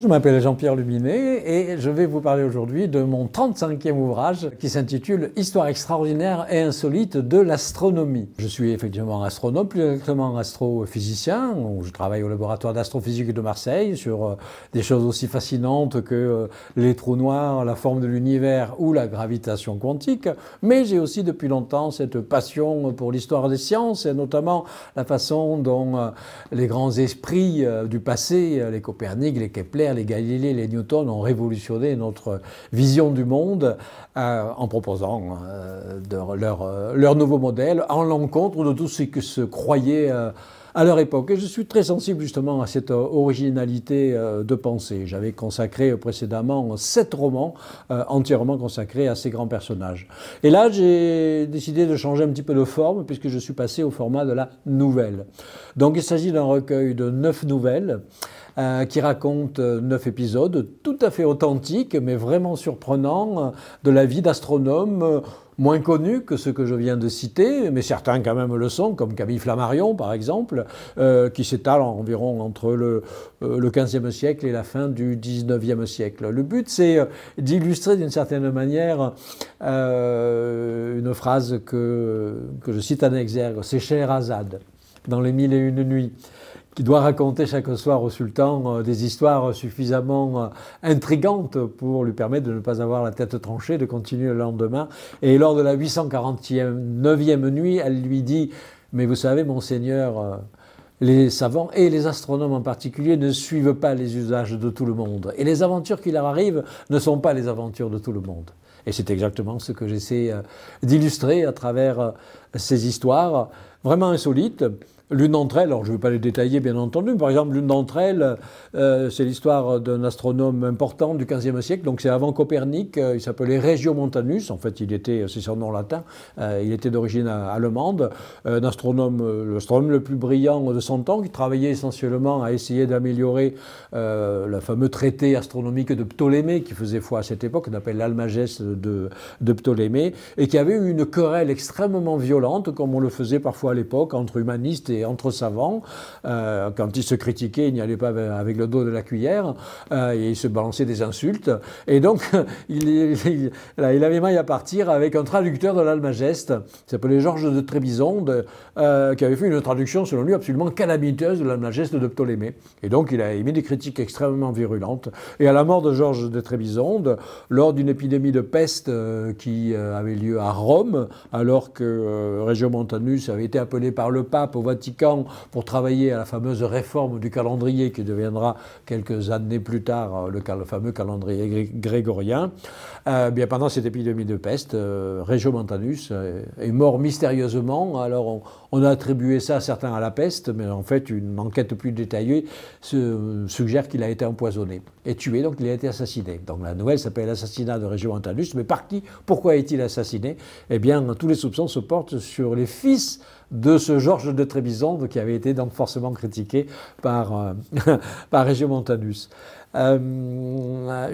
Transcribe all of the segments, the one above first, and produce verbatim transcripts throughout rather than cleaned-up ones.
Je m'appelle Jean-Pierre Luminet et je vais vous parler aujourd'hui de mon trente-cinquième ouvrage qui s'intitule « Histoire extraordinaire et insolite de l'astronomie ». Je suis effectivement astronome, plus exactement astrophysicien, où je travaille au laboratoire d'astrophysique de Marseille sur des choses aussi fascinantes que les trous noirs, la forme de l'univers ou la gravitation quantique, mais j'ai aussi depuis longtemps cette passion pour l'histoire des sciences et notamment la façon dont les grands esprits du passé, les Copernic, les Kepler, les Galilée, les Newton ont révolutionné notre vision du monde euh, en proposant euh, de, leur, euh, leur nouveau modèle en l'encontre de tout ce que se croyait euh, à leur époque. Et je suis très sensible justement à cette originalité euh, de pensée. J'avais consacré précédemment sept romans euh, entièrement consacrés à ces grands personnages. Et là, j'ai décidé de changer un petit peu de forme puisque je suis passé au format de la nouvelle. Donc il s'agit d'un recueil de neuf nouvelles qui raconte neuf épisodes tout à fait authentiques, mais vraiment surprenants, de la vie d'astronomes moins connus que ceux que je viens de citer, mais certains quand même le sont, comme Camille Flammarion par exemple, euh, qui s'étale environ entre le, euh, le quinzième siècle et la fin du dix-neuvième siècle. Le but, c'est d'illustrer d'une certaine manière euh, une phrase que, que je cite en exergue, c'est Schéhérazade, dans les Mille et une nuits, qui doit raconter chaque soir au sultan des histoires suffisamment intrigantes pour lui permettre de ne pas avoir la tête tranchée, de continuer le lendemain. Et lors de la huit cent quarante-neuvième nuit, elle lui dit « Mais vous savez, monseigneur, les savants et les astronomes en particulier ne suivent pas les usages de tout le monde. Et les aventures qui leur arrivent ne sont pas les aventures de tout le monde. » Et c'est exactement ce que j'essaie d'illustrer à travers ces histoires vraiment insolites. L'une d'entre elles, alors je ne vais pas les détailler bien entendu, mais par exemple l'une d'entre elles, euh, c'est l'histoire d'un astronome important du quinzième siècle, donc c'est avant Copernic, euh, il s'appelait Regiomontanus, en fait il était, c'est son nom latin, euh, il était d'origine allemande, euh, un astronome, euh, l'astronome le plus brillant de son temps, qui travaillait essentiellement à essayer d'améliorer euh, le fameux traité astronomique de Ptolémée, qui faisait foi à cette époque, qu'on appelle l'Almageste de, de Ptolémée, et qui avait eu une querelle extrêmement violente, comme on le faisait parfois à l'époque, entre humanistes et Et entre savants, euh, quand ils se critiquaient, ils n'y allaient pas avec le dos de la cuillère, euh, et ils se balançaient des insultes. Et donc, il, il, il avait maille à partir avec un traducteur de l'Almageste, qui s'appelait Georges de Trébisonde, euh, qui avait fait une traduction, selon lui, absolument calamiteuse de l'Almageste de Ptolémée. Et donc, il a émis des critiques extrêmement virulentes. Et à la mort de Georges de Trébisonde, lors d'une épidémie de peste euh, qui euh, avait lieu à Rome, alors que euh, Regiomontanus avait été appelé par le pape au Vatican pour travailler à la fameuse réforme du calendrier qui deviendra quelques années plus tard le, cal le fameux calendrier grégorien, euh, bien pendant cette épidémie de peste, euh, Regiomontanus est mort mystérieusement. Alors on, on a attribué ça à certains à la peste, mais en fait une enquête plus détaillée se, suggère qu'il a été empoisonné et tué, donc il a été assassiné. Donc la nouvelle s'appelle l'assassinat de Regiomontanus, mais par qui? Pourquoi est-il assassiné? Eh bien tous les soupçons se portent sur les fils de ce Georges de Trébizonde qui avait été donc forcément critiqué par, euh, par Regiomontanus. Euh,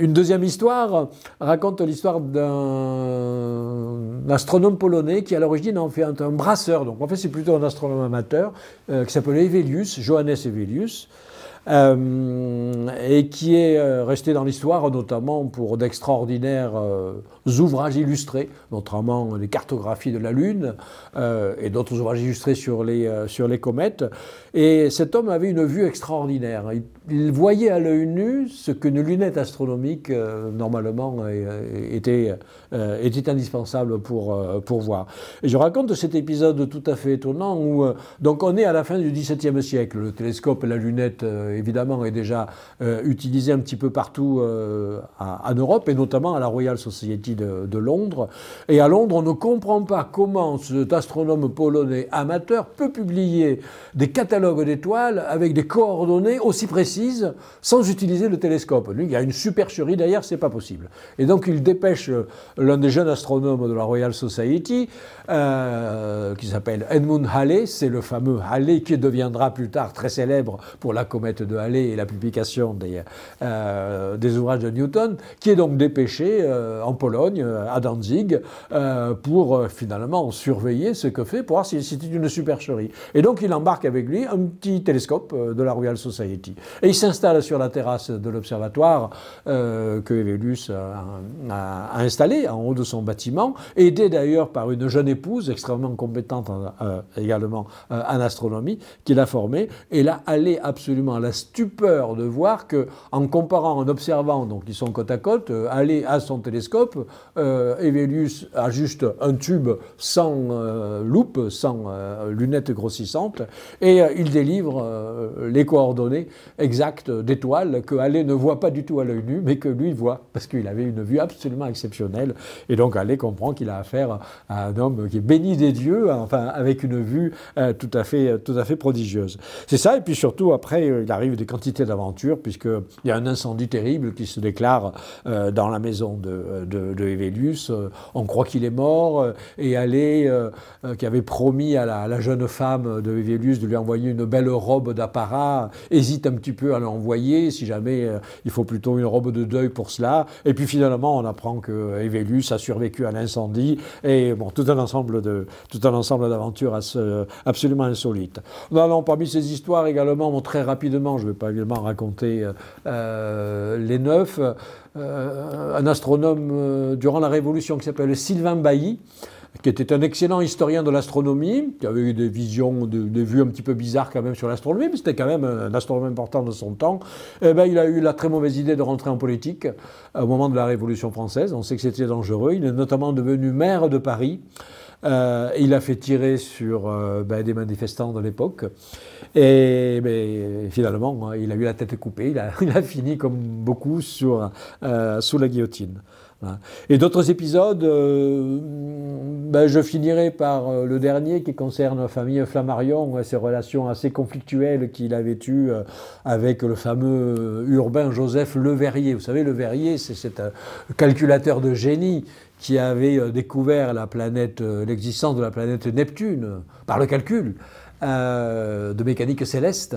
une deuxième histoire raconte l'histoire d'un astronome polonais qui à l'origine en fait un, un brasseur, donc en fait c'est plutôt un astronome amateur, euh, qui s'appelait Hevelius, Johannes Hevelius, Euh, et qui est euh, resté dans l'histoire, notamment pour d'extraordinaires euh, ouvrages illustrés, notamment les cartographies de la Lune euh, et d'autres ouvrages illustrés sur les, euh, sur les comètes. Et cet homme avait une vue extraordinaire. Il, il voyait à l'œil nu ce qu'une lunette astronomique, euh, normalement, euh, était, euh, était indispensable pour, euh, pour voir. Et je raconte cet épisode tout à fait étonnant où, euh, donc on est à la fin du dix-septième siècle. Le télescope et la lunette, euh, évidemment, est déjà euh, utilisé un petit peu partout euh, à, en Europe, et notamment à la Royal Society de, de Londres. Et à Londres, on ne comprend pas comment cet astronome polonais amateur peut publier des catalogues d'étoiles avec des coordonnées aussi précises sans utiliser le télescope. Lui, il y a une supercherie derrière, c'est pas possible. Et donc, il dépêche l'un des jeunes astronomes de la Royal Society, euh, qui s'appelle Edmund Halley, c'est le fameux Halley qui deviendra plus tard très célèbre pour la comète de Halley et la publication des, euh, des ouvrages de Newton, qui est donc dépêché euh, en Pologne Pologne, à Danzig, euh, pour euh, finalement surveiller ce que fait, pour voir si c'était une supercherie. Et donc il embarque avec lui un petit télescope euh, de la Royal Society. Et il s'installe sur la terrasse de l'observatoire euh, que Hevelius a, a installé en haut de son bâtiment, aidé d'ailleurs par une jeune épouse extrêmement compétente euh, également euh, en astronomie, qu'il a formée. Et là, allait absolument à la stupeur de voir que, en comparant, en observant, donc ils sont côte à côte, euh, Halley à son télescope, euh, Hevelius a juste un tube sans euh, loupe, sans euh, lunettes grossissantes, et euh, il délivre euh, les coordonnées exactes d'étoiles que Halley ne voit pas du tout à l'œil nu, mais que lui voit, parce qu'il avait une vue absolument exceptionnelle. Et donc Halley comprend qu'il a affaire à un homme qui est béni des dieux, enfin avec une vue euh, tout à fait, tout à fait prodigieuse. C'est ça, et puis surtout après, il arrive des quantités d'aventures, puisqu'il y a un incendie terrible qui se déclare euh, dans la maison de, de, de Hevelius. On croit qu'il est mort, et Halley, euh, qui avait promis à la, à la jeune femme de Hevelius de lui envoyer une belle robe d'apparat, hésite un petit peu à l'envoyer, si jamais euh, il faut plutôt une robe de deuil pour cela. Et puis finalement, on apprend que Hevelius a survécu à l'incendie, et bon, tout un ensemble de, tout un ensemble d'aventures absolument insolites. Non, non, parmi ces histoires également, bon, très rapidement, je ne vais pas évidemment raconter euh, les neuf, euh, un astronome euh, durant la Révolution qui s'appelle Sylvain Bailly, qui était un excellent historien de l'astronomie, qui avait eu des visions, des, des vues un petit peu bizarres quand même sur l'astronomie, mais c'était quand même un astronome important de son temps. Et ben, il a eu la très mauvaise idée de rentrer en politique au moment de la Révolution française. On sait que c'était dangereux. Il est notamment devenu maire de Paris. Euh, il a fait tirer sur euh, ben, des manifestants de l'époque. Et ben, finalement, il a eu la tête coupée. Il a, il a fini, comme beaucoup, sur, euh, sous la guillotine. Et d'autres épisodes, euh, ben je finirai par le dernier qui concerne la famille Flammarion, ses relations assez conflictuelles qu'il avait eues avec le fameux Urbain Joseph Le Verrier. Vous savez, Le Verrier, c'est cet calculateur de génie qui avait découvert la planète, l'existence de la planète Neptune par le calcul euh, de mécanique céleste.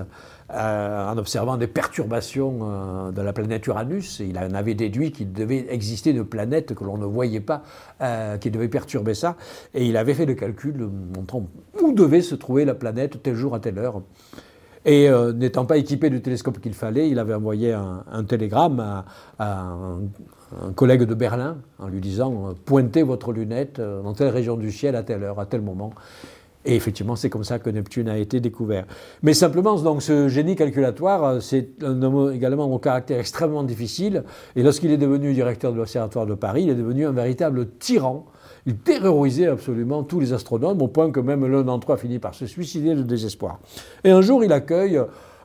Euh, en observant des perturbations euh, de la planète Uranus, il en avait déduit qu'il devait exister une planète que l'on ne voyait pas, euh, qui devait perturber ça, et il avait fait le calcul montrant où devait se trouver la planète tel jour à telle heure. Et euh, n'étant pas équipé du télescope qu'il fallait, il avait envoyé un, un télégramme à, à un, un collègue de Berlin en lui disant euh, « Pointez votre lunette dans telle région du ciel à telle heure, à tel moment ». Et effectivement, c'est comme ça que Neptune a été découvert. Mais simplement, donc, ce génie calculatoire, c'est un homme également au caractère extrêmement difficile. Et lorsqu'il est devenu directeur de l'Observatoire de Paris, il est devenu un véritable tyran. Il terrorisait absolument tous les astronomes, au point que même l'un d'entre eux a fini par se suicider de désespoir. Et un jour, il accueille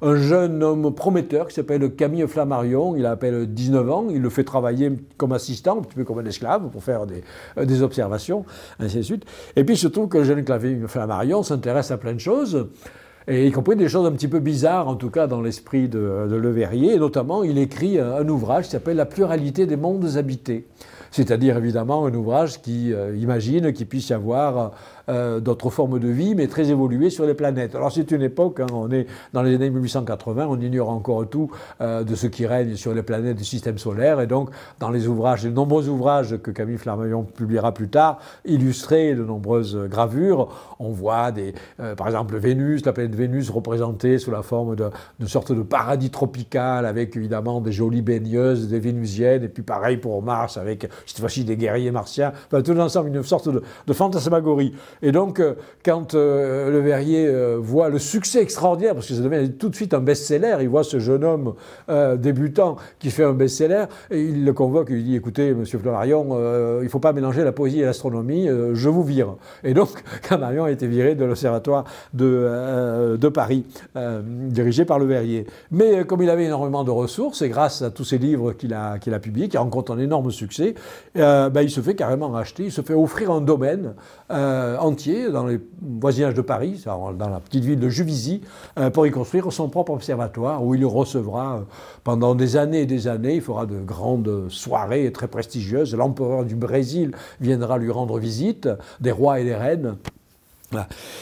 un jeune homme prometteur qui s'appelle Camille Flammarion. Il a à peine dix-neuf ans, il le fait travailler comme assistant, un petit peu comme un esclave, pour faire des, des observations, ainsi de suite. Et puis il se trouve que le jeune Camille Flammarion s'intéresse à plein de choses, et y compris des choses un petit peu bizarres, en tout cas dans l'esprit de, de Le Verrier. Et notamment, il écrit un, un ouvrage qui s'appelle « La pluralité des mondes habités ». C'est-à-dire, évidemment, un ouvrage qui euh, imagine qu'il puisse y avoir euh, d'autres formes de vie, mais très évoluées sur les planètes. Alors, c'est une époque, hein, on est dans les années mille huit cent quatre-vingts, on ignore encore tout euh, de ce qui règne sur les planètes du système solaire, et donc, dans les ouvrages, les nombreux ouvrages que Camille Flammarion publiera plus tard, illustrés de nombreuses gravures, on voit, des, euh, par exemple, Vénus, la planète Vénus représentée sous la forme d'une sorte de paradis tropical, avec, évidemment, des jolies baigneuses, des vénusiennes, et puis pareil pour Mars, avec cette fois-ci des guerriers martiens, enfin, tout l'ensemble, une sorte de, de fantasmagorie. Et donc, euh, quand euh, Le Verrier euh, voit le succès extraordinaire, parce que ça devient tout de suite un best-seller, il voit ce jeune homme euh, débutant qui fait un best-seller, et il le convoque, il dit « Écoutez, monsieur Flammarion, euh, il ne faut pas mélanger la poésie et l'astronomie, euh, je vous vire ». Et donc, Flammarion a été viré de l'Observatoire de, euh, de Paris, euh, dirigé par Le Verrier. Mais euh, comme il avait énormément de ressources, et grâce à tous ces livres qu'il a, qu'il a publiés, qui rencontrent un énorme succès, Euh, ben, il se fait carrément racheter, il se fait offrir un domaine euh, entier dans les voisinages de Paris, dans la petite ville de Juvisy, euh, pour y construire son propre observatoire où il recevra euh, pendant des années et des années, il fera de grandes soirées très prestigieuses, l'empereur du Brésil viendra lui rendre visite, des rois et des reines.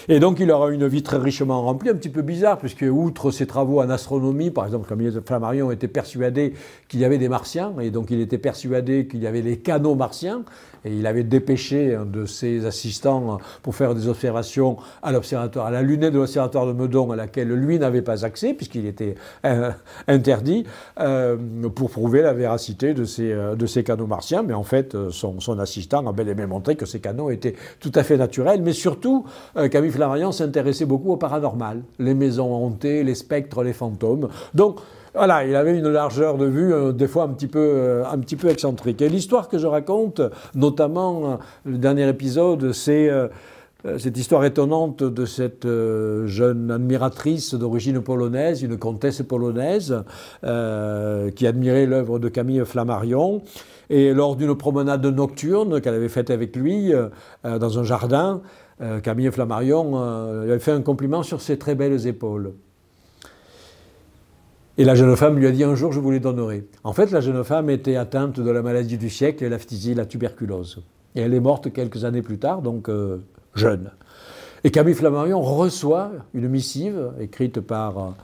Et donc il aura une vie très richement remplie, un petit peu bizarre, puisque outre ses travaux en astronomie, par exemple Camille Flammarion était persuadé qu'il y avait des martiens, et donc il était persuadé qu'il y avait les canaux martiens, et il avait dépêché de ses assistants pour faire des observations à l'observatoire, à la lunette de l'observatoire de Meudon, à laquelle lui n'avait pas accès, puisqu'il était euh, interdit, euh, pour prouver la véracité de ces, de ces canaux martiens, mais en fait son, son assistant a bel et bien montré que ces canaux étaient tout à fait naturels, mais surtout Camille Flammarion s'intéressait beaucoup au paranormal, les maisons hantées, les spectres, les fantômes. Donc voilà, il avait une largeur de vue, euh, des fois un petit peu, euh, un petit peu excentrique. Et l'histoire que je raconte, notamment euh, le dernier épisode, c'est euh, cette histoire étonnante de cette euh, jeune admiratrice d'origine polonaise, une comtesse polonaise, euh, qui admirait l'œuvre de Camille Flammarion. Et lors d'une promenade nocturne qu'elle avait faite avec lui euh, dans un jardin, Camille Flammarion euh, lui a fait un compliment sur ses très belles épaules. Et la jeune femme lui a dit « un jour je vous les donnerai ». En fait, la jeune femme était atteinte de la maladie du siècle, la phtisie, la tuberculose. Et elle est morte quelques années plus tard, donc euh, jeune. Et Camille Flammarion reçoit une missive écrite par,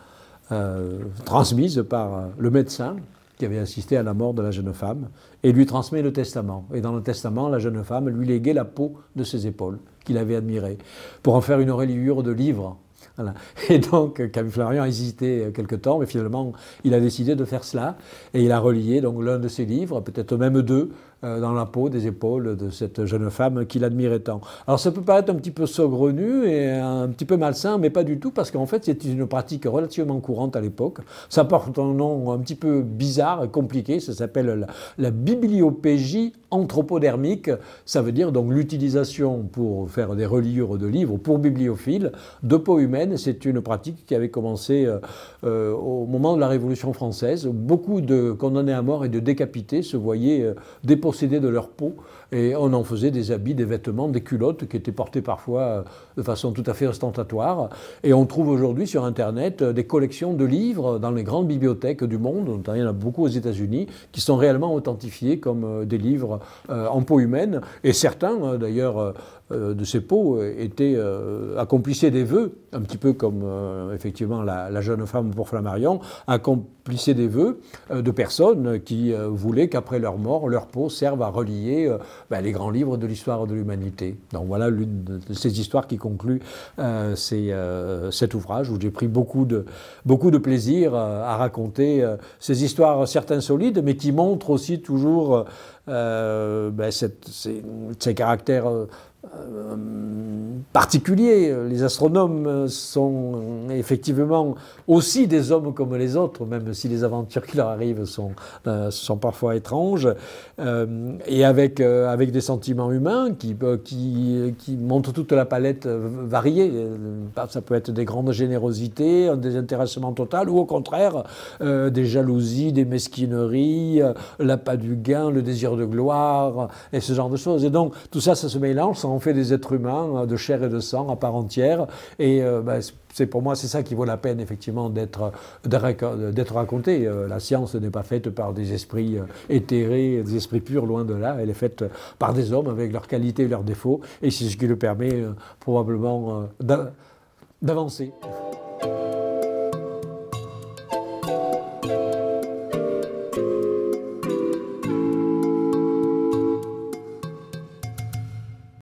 euh, transmise par le médecin qui avait assisté à la mort de la jeune femme, et lui transmet le testament. Et dans le testament, la jeune femme lui léguait la peau de ses épaules, qu'il avait admirée, pour en faire une reliure de livres. Voilà. Et donc, Camille Flammarion a hésité quelque temps, mais finalement, il a décidé de faire cela, et il a relié donc l'un de ses livres, peut-être même deux, euh, dans la peau des épaules de cette jeune femme qu'il admirait tant. Alors, ça peut paraître un petit peu saugrenu et un petit peu malsain, mais pas du tout, parce qu'en fait, c'est une pratique relativement courante à l'époque. Ça porte un nom un petit peu bizarre et compliqué, ça s'appelle la, la bibliopégie anthropodermique. Ça veut dire donc l'utilisation pour faire des reliures de livres, pour bibliophiles, de peaux humaines. C'est une pratique qui avait commencé euh, euh, au moment de la Révolution française. Beaucoup de condamnés à mort et de décapités se voyaient euh, dépossédés de leur peau, et on en faisait des habits, des vêtements, des culottes qui étaient portées parfois euh, de façon tout à fait ostentatoire. Et on trouve aujourd'hui sur Internet euh, des collections de livres dans les grandes bibliothèques du monde, notamment il y en a beaucoup aux États-Unis, qui sont réellement authentifiés comme euh, des livres euh, en peau humaine. Et certains, euh, d'ailleurs, euh, euh, de ces peaux étaient, euh, accomplissaient des vœux, un petit peu comme euh, effectivement la, la jeune femme pour Flammarion, accomplissait des vœux euh, de personnes qui euh, voulaient qu'après leur mort, leur peau serve à relier euh, ben, les grands livres de l'histoire de l'humanité. Donc voilà l'une de ces histoires qui conclut euh, ces, euh, cet ouvrage, où j'ai pris beaucoup de, beaucoup de plaisir euh, à raconter euh, ces histoires, certes insolites, mais qui montrent aussi toujours euh, ben, cette, ces, ces caractères euh, particuliers. Les astronomes sont effectivement aussi des hommes comme les autres, même si les aventures qui leur arrivent sont, euh, sont parfois étranges, euh, et avec, euh, avec des sentiments humains qui, euh, qui, qui montrent toute la palette variée. Ça peut être des grandes générosités, un désintéressement total, ou au contraire, euh, des jalousies, des mesquineries, l'appât du gain, le désir de gloire, et ce genre de choses. Et donc, tout ça, ça se mélange, ça en fait des êtres humains de chair et de sang à part entière, et euh, bah, c'est pour moi c'est ça qui vaut la peine effectivement d'être d'être raconté. La science n'est pas faite par des esprits éthérés, des esprits purs, loin de là. Elle est faite par des hommes avec leurs qualités et leurs défauts, et c'est ce qui le permet euh, probablement euh, d'avancer.